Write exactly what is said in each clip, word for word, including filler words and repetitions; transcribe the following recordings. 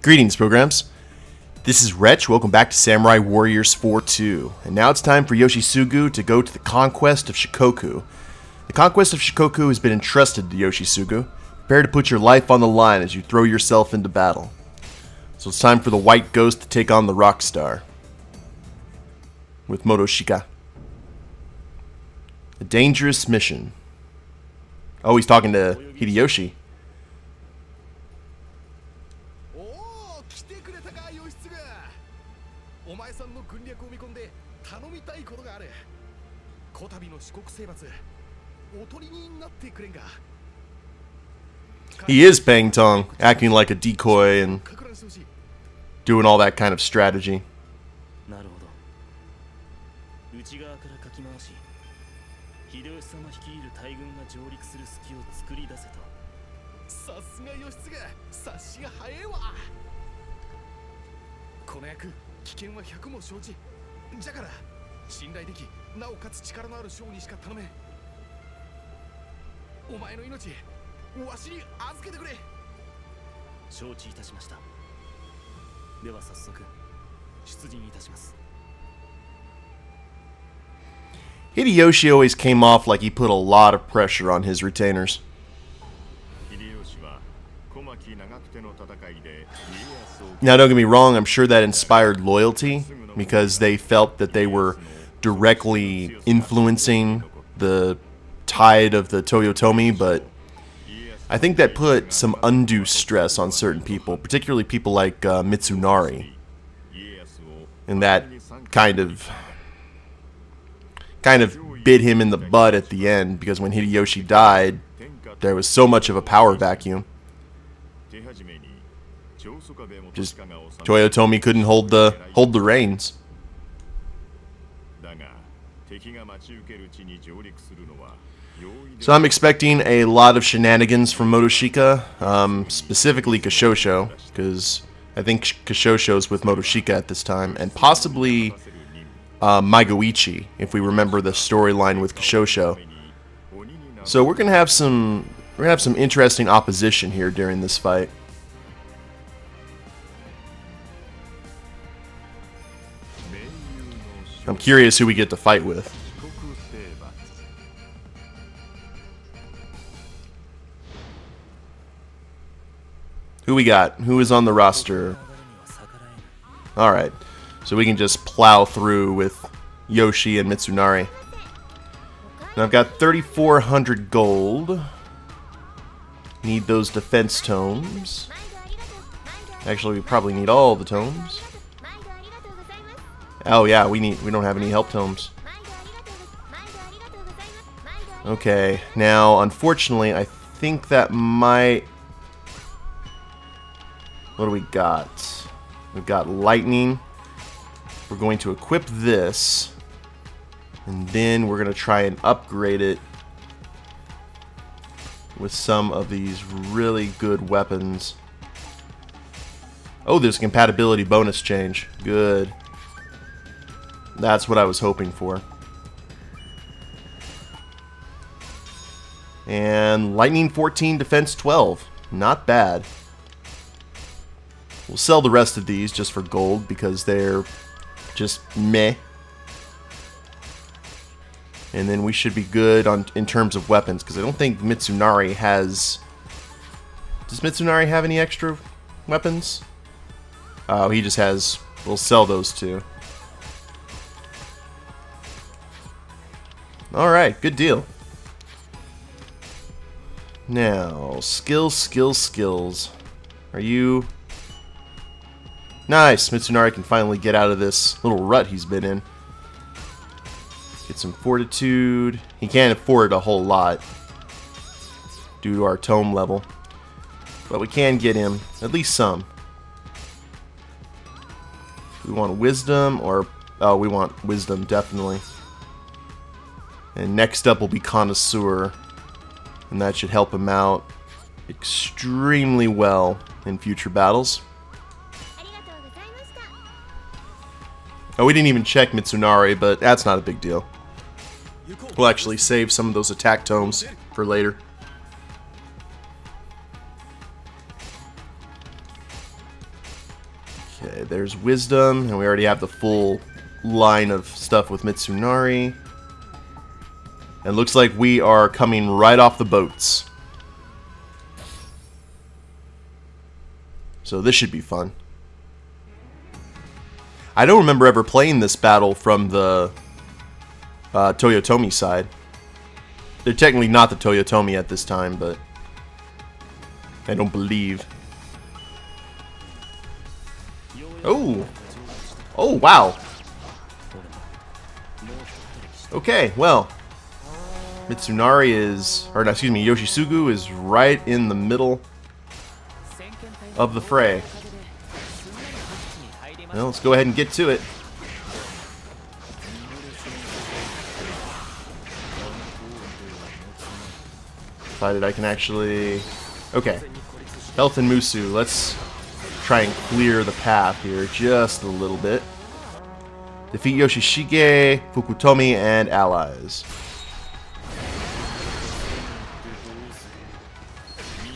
Greetings, programs. This is Wretch, welcome back to Samurai Warriors four two, and now it's time for Yoshisugu to go to the conquest of Shikoku. The conquest of Shikoku has been entrusted to Yoshisugu. Prepare to put your life on the line as you throw yourself into battle. So it's time for the White Ghost to take on the Rock Star. With Motochika. A dangerous mission. Oh, he's talking to Hideyoshi. He is Pang Tong, acting like a decoy and doing all that kind of strategy. Hideyoshi always came off like he put a lot of pressure on his retainers. Now, don't get me wrong, I'm sure that inspired loyalty because they felt that they were directly influencing the tide of the Toyotomi, but I think that put some undue stress on certain people, particularly people like uh, Mitsunari, and that kind of kind of bit him in the butt at the end, because when Hideyoshi died, there was so much of a power vacuum. Just Toyotomi couldn't hold the hold the reins. So I'm expecting a lot of shenanigans from Motochika, um, specifically Kishosho, because I think Kishosho's with Motochika at this time, and possibly uh, Magoichi, if we remember the storyline with Kishosho. So we're gonna have some we're gonna have some interesting opposition here during this fight. I'm curious who we get to fight with. Who we got? Who is on the roster? Alright. So we can just plow through with Yoshi and Mitsunari. Now I've got thirty-four hundred gold. Need those defense tomes. Actually, we probably need all the tomes. Oh yeah, we need we don't have any help tomes. Okay. Now, unfortunately, I think that might... What do we got? We've got lightning. We're going to equip this, and then we're going to try and upgrade it with some of these really good weapons. Oh, there's a compatibility bonus change. Good. That's what I was hoping for. And lightning fourteen, defense twelve. Not bad. We'll sell the rest of these just for gold because they're just meh. And then we should be good on in terms of weapons, because I don't think Mitsunari has... Does Mitsunari have any extra weapons? Oh, he just has... We'll sell those two. Alright, good deal. Now, skills, skills, skills. Are you... Nice! Mitsunari can finally get out of this little rut he's been in. Get some fortitude. He can't afford a whole lot due to our tome level. But we can get him at least some. Do we want wisdom or... Oh, we want wisdom, definitely. And next up will be Connoisseur. And that should help him out extremely well in future battles. Oh, we didn't even check Mitsunari, but that's not a big deal. We'll actually save some of those attack tomes for later. Okay, there's Wisdom, and we already have the full line of stuff with Mitsunari. And looks like we are coming right off the boats. So this should be fun. I don't remember ever playing this battle from the uh, Toyotomi side. They're technically not the Toyotomi at this time, but I don't believe. Oh! Oh, wow! Okay, well. Mitsunari is, or no, excuse me, Yoshisugu is right in the middle of the fray. Well, let's go ahead and get to it. Decided I can actually... Okay. Health and Musu. Let's try and clear the path here just a little bit. Defeat Yoshishige, Fukutomi, and allies.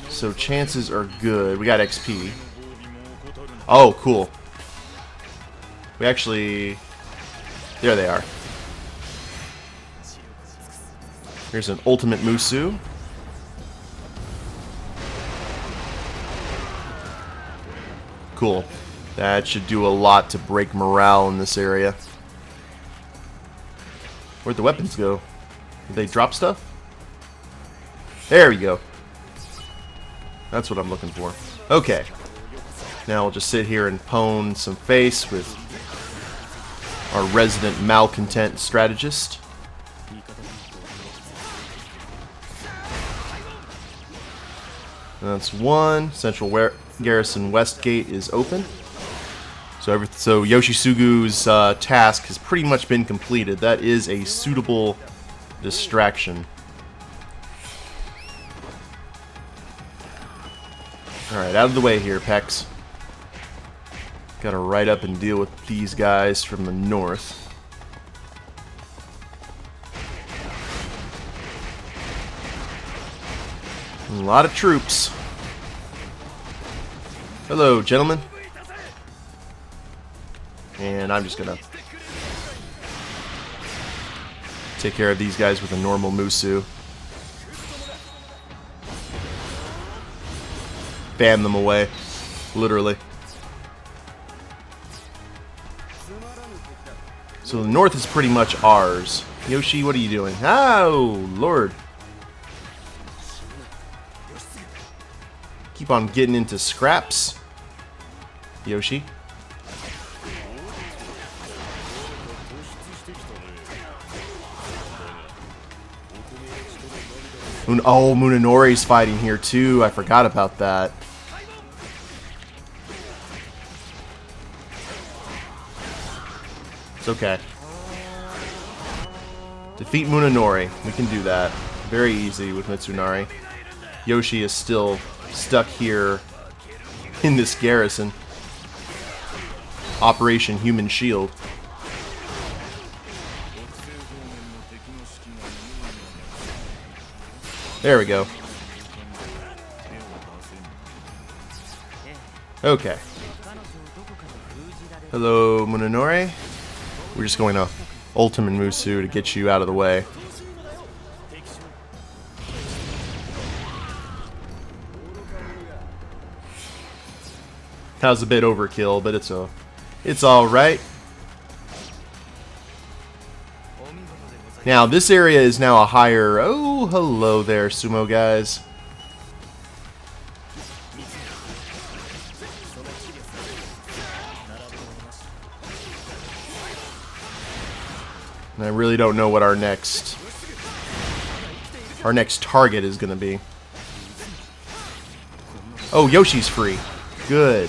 So chances are good. We got X P. Oh, cool. We actually... There they are. Here's an ultimate Musu. Cool. That should do a lot to break morale in this area. Where'd the weapons go? Did they drop stuff? There we go. That's what I'm looking for. Okay. Now we'll just sit here and pwn some face with our resident malcontent strategist. That's one. Central where... Garrison Westgate is open. So, every, so Yoshisugu's uh, task has pretty much been completed. That is a suitable distraction. Alright, out of the way here, Pex. Gotta ride up and deal with these guys from the north. A lot of troops. Hello, gentlemen. And I'm just gonna take care of these guys with a normal Musu. Bam them away. Literally. So the north is pretty much ours. Yoshi, what are you doing? Oh, Lord. Keep on getting into scraps. Yoshi. Oh, Munenori's fighting here too. I forgot about that. It's okay. Defeat Munenori. We can do that. Very easy with Mitsunari. Yoshi is still stuck here in this garrison. Operation Human Shield. There we go. Okay. Hello, Munenori. We're just going to Ultimate Musu to get you out of the way. That was a bit overkill, but it's a, it's all right. Now, this area is now a higher... Oh, hello there, sumo guys. And I really don't know what our next... Our next target is going to be. Oh, Yoshi's free. Good.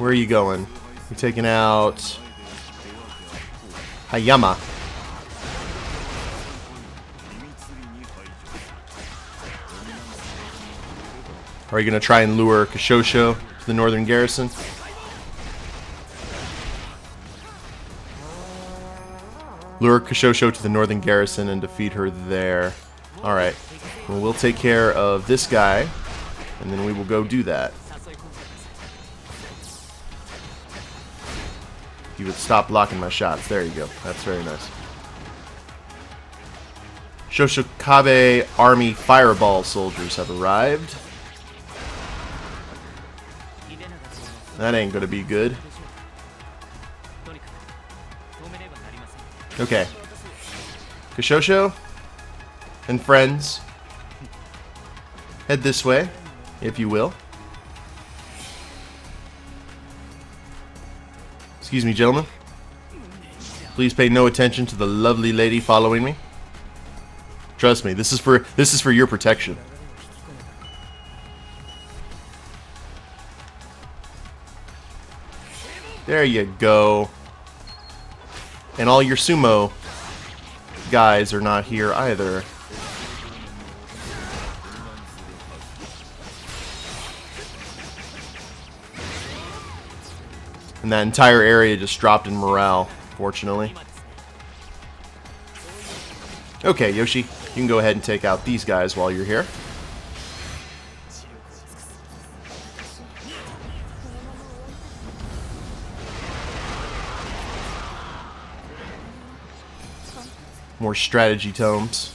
Where are you going? You're taking out Hayama. Are you going to try and lure Kishosho to the northern garrison? lure Kishosho to the northern garrison and defeat her there. Alright, well, we'll take care of this guy, and then we will go do that. You would stop blocking my shots. There you go. That's very nice. Chōsokabe Army Fireball soldiers have arrived. That ain't gonna be good. Okay. Kishosho and friends, head this way, if you will. Excuse me, gentlemen. Please pay no attention to the lovely lady following me. Trust me, this is for this is for your protection. There you go. And all your sumo guys are not here either. And that entire area just dropped in morale, fortunately. Okay, Yoshi, you can go ahead and take out these guys while you're here. More strategy tomes.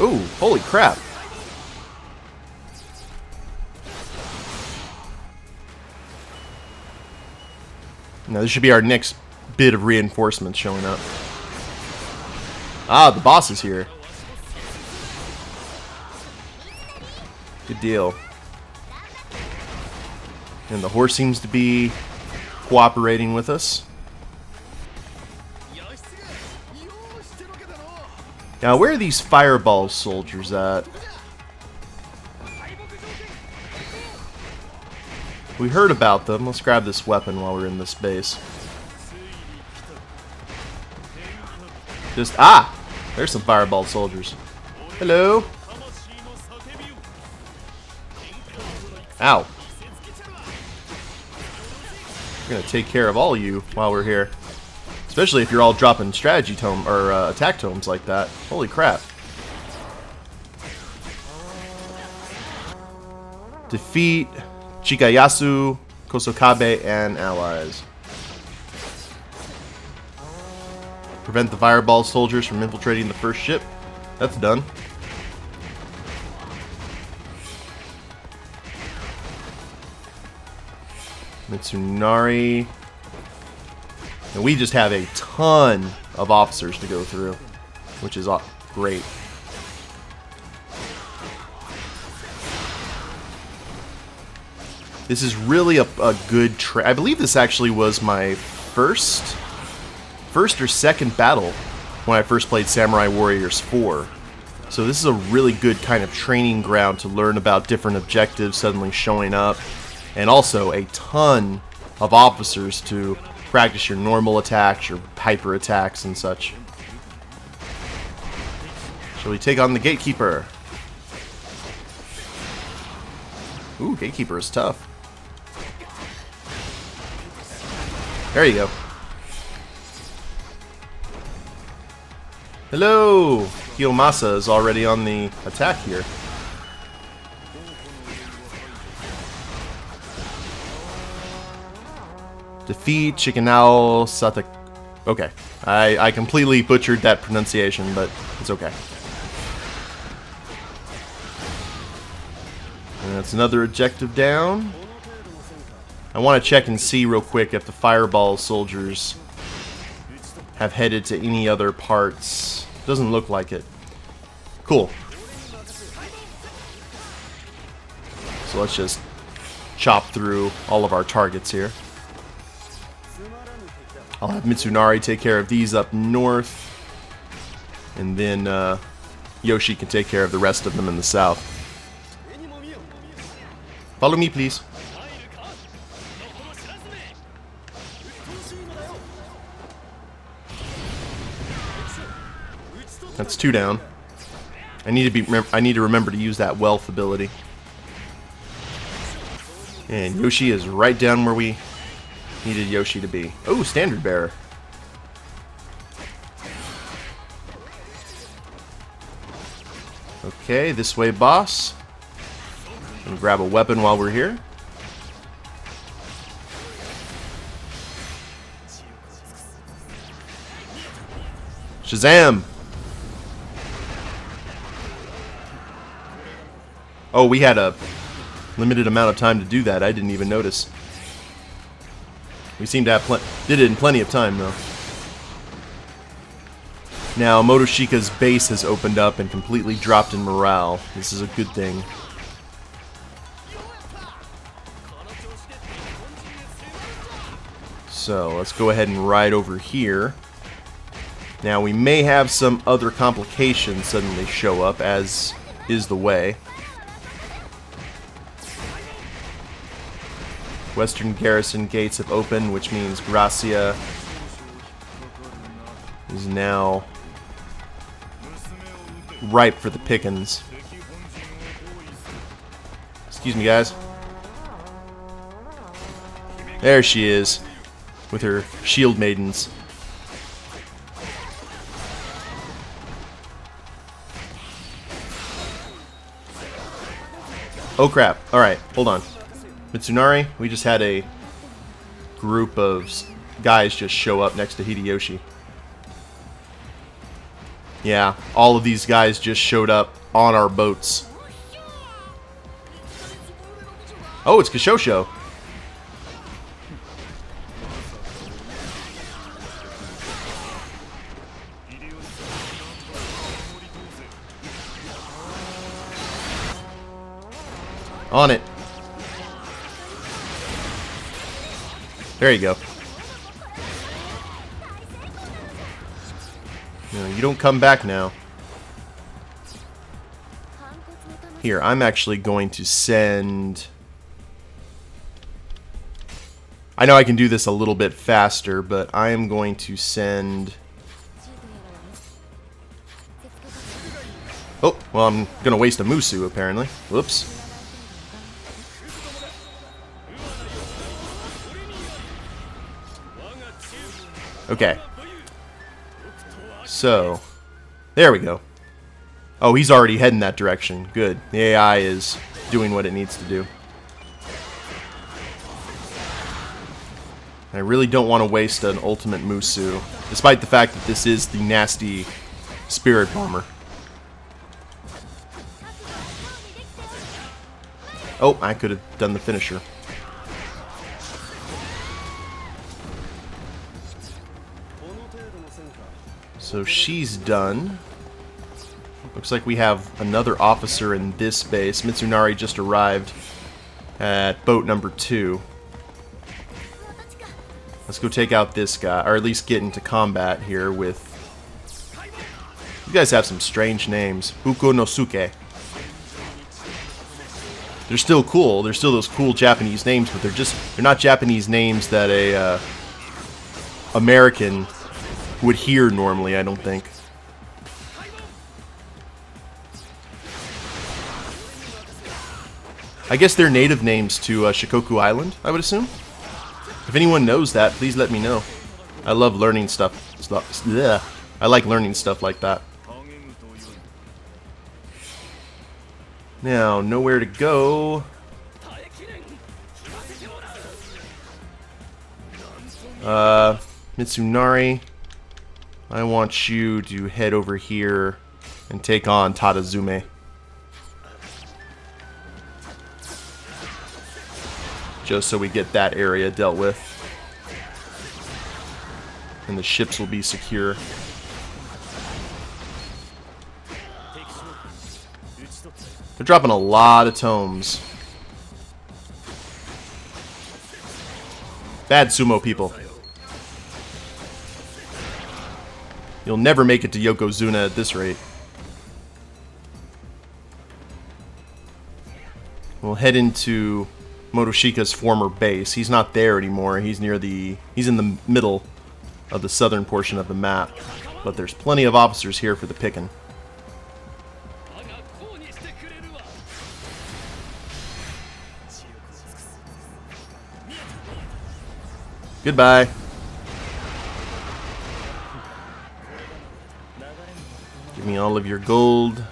Ooh, holy crap. Now this should be our next bit of reinforcements showing up. Ah, the boss is here. Good deal. And the horse seems to be cooperating with us. Now, where are these fireball soldiers at? We heard about them. Let's grab this weapon while we're in this base. Just, ah! There's some fireball soldiers. Hello! Ow. We're gonna take care of all of you while we're here. Especially if you're all dropping strategy tome or uh, attack tomes like that. Holy crap. Defeat Chikayasu, Chōsokabe, and allies. Prevent the fireball soldiers from infiltrating the first ship. That's done. Mitsunari. And we just have a ton of officers to go through, which is great. This is really a, a good tra- I believe this actually was my first, first or second battle when I first played Samurai Warriors four. So this is a really good kind of training ground to learn about different objectives suddenly showing up, and also a ton of officers to practice your normal attacks, your hyper attacks, and such. Shall we take on the gatekeeper? Ooh, gatekeeper is tough. There you go. Hello! Kiyomasa is already on the attack here. Defeat Chikanao Satake. Okay. I, I completely butchered that pronunciation, but it's okay. And that's another objective down. I want to check and see real quick if the fireball soldiers have headed to any other parts. Doesn't look like it. Cool. So let's just chop through all of our targets here. I'll have Mitsunari take care of these up north, and then uh, Yoshi can take care of the rest of them in the south. Follow me, please. That's two down. I need to be. I need to remember to use that wealth ability. And Yoshi is right down where we needed Yoshi to be. Oh, standard bearer. Okay, this way, boss. And grab a weapon while we're here. Shazam! Oh, we had a limited amount of time to do that. I didn't even notice. We seem to have plenty. Did it in plenty of time, though. Now, Motochika's base has opened up and completely dropped in morale. This is a good thing. So, let's go ahead and ride over here. Now, we may have some other complications suddenly show up, as is the way. Western garrison gates have opened, which means Gracia is now ripe for the pickings. Excuse me, guys. There she is, with her shield maidens. Oh crap, alright, hold on. Mitsunari, we just had a group of guys just show up next to Hideyoshi. Yeah, all of these guys just showed up on our boats. Oh, it's Kishosho. On it. There you go. No, you don't come back now. Here, I'm actually going to send... I know I can do this a little bit faster, but I am going to send... Oh, well, I'm going to waste a Musu, apparently. Whoops. Okay. So, there we go. Oh, he's already heading that direction. Good. The A I is doing what it needs to do. I really don't want to waste an ultimate Musu, despite the fact that this is the nasty Spirit Bomber. Oh, I could have done the finisher. So she's done. Looks like we have another officer in this base. Mitsunari just arrived at boat number two. Let's go take out this guy, or at least get into combat here with... You guys have some strange names. Ukonosuke. They're still cool. They're still those cool Japanese names, but they're just... They're not Japanese names that a uh, American... would hear normally, I don't think. I guess they're native names to uh, Shikoku Island, I would assume. If anyone knows that, please let me know. I love learning stuff. stuff bleh. I like learning stuff like that. Now, nowhere to go. Uh, Mitsunari... I want you to head over here and take on Tadazume. Just so we get that area dealt with. And the ships will be secure. They're dropping a lot of tomes. Bad sumo people. You'll never make it to Yokozuna at this rate. We'll head into Motochika's former base. He's not there anymore. He's near the... He's in the middle of the southern portion of the map. But there's plenty of officers here for the picking. Goodbye. Give me all of your gold.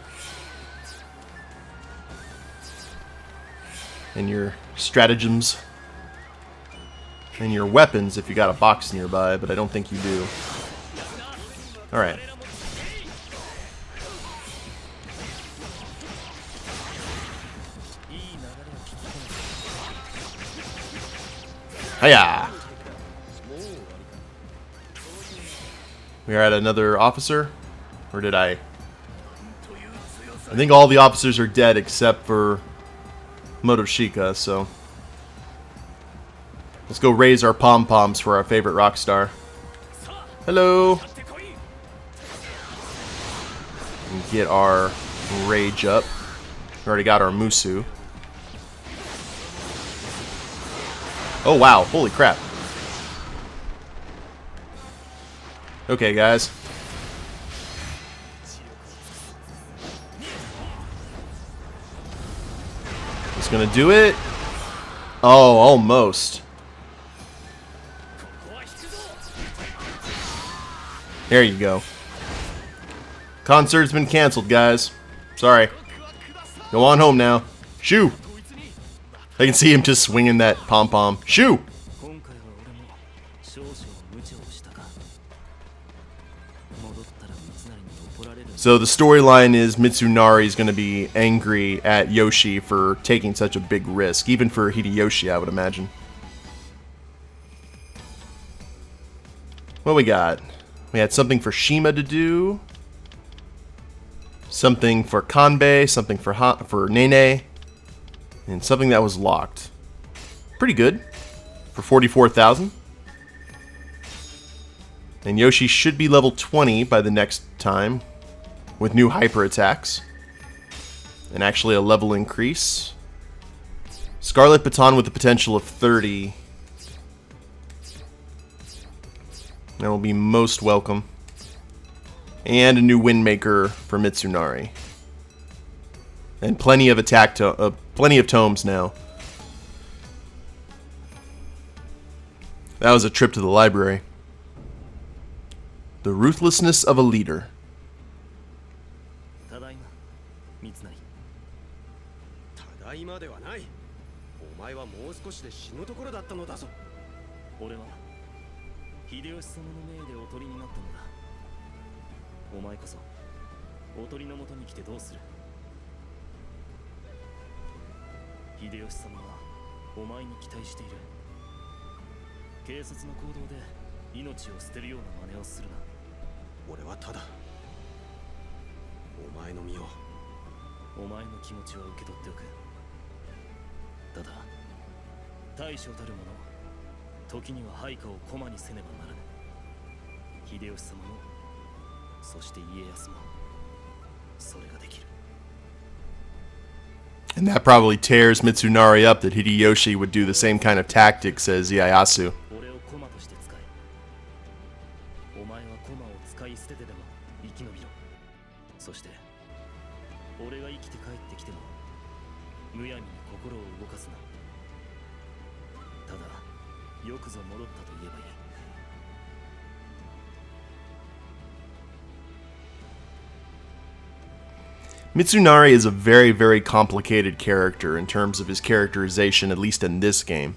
and your stratagems and your weapons if you got a box nearby, but I don't think you do. Alright. Hiya! We are at another officer? Or did I? I think all the officers are dead except for Motochika, so... Let's go raise our pom-poms for our favorite rock star. Hello! And get our rage up. We already got our Musu. Oh wow, holy crap. Okay guys. It's gonna do it. Oh, almost. There you go. Concert's been canceled, guys. Sorry. Go on home now. Shoo! I can see him just swinging that pom-pom. Shoo! So the storyline is Mitsunari is going to be angry at Yoshi for taking such a big risk. Even for Hideyoshi, I would imagine. What we got? We had something for Shima to do. Something for Kanbei. Something for, ha for Nene. And something that was locked. Pretty good. For forty-four thousand. And Yoshi should be level twenty by the next time. With new hyper attacks. And actually a level increase. Scarlet Baton with the potential of thirty. That will be most welcome. And a new Windmaker for Mitsunari. And plenty of attack to uh, plenty of tomes now. That was a trip to the library. The ruthlessness of a leader. And that probably tears Mitsunari up that Hideyoshi would do the same kind of tactics as Ieyasu. Mitsunari is a very, very complicated character in terms of his characterization, at least in this game.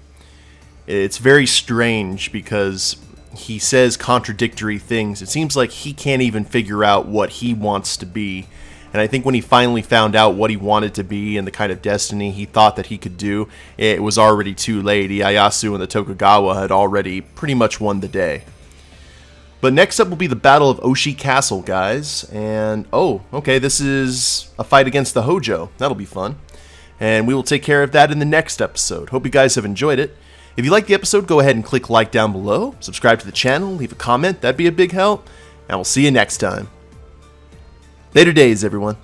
It's very strange because he says contradictory things. It seems like he can't even figure out what he wants to be. And I think when he finally found out what he wanted to be and the kind of destiny he thought that he could do, it was already too late. Ieyasu and the Tokugawa had already pretty much won the day. But next up will be the Battle of Oshi Castle, guys, and oh, okay, this is a fight against the Hojo. That'll be fun, and we will take care of that in the next episode. Hope you guys have enjoyed it. If you liked the episode, go ahead and click like down below, subscribe to the channel, leave a comment, that'd be a big help, and we'll see you next time. Later days, everyone.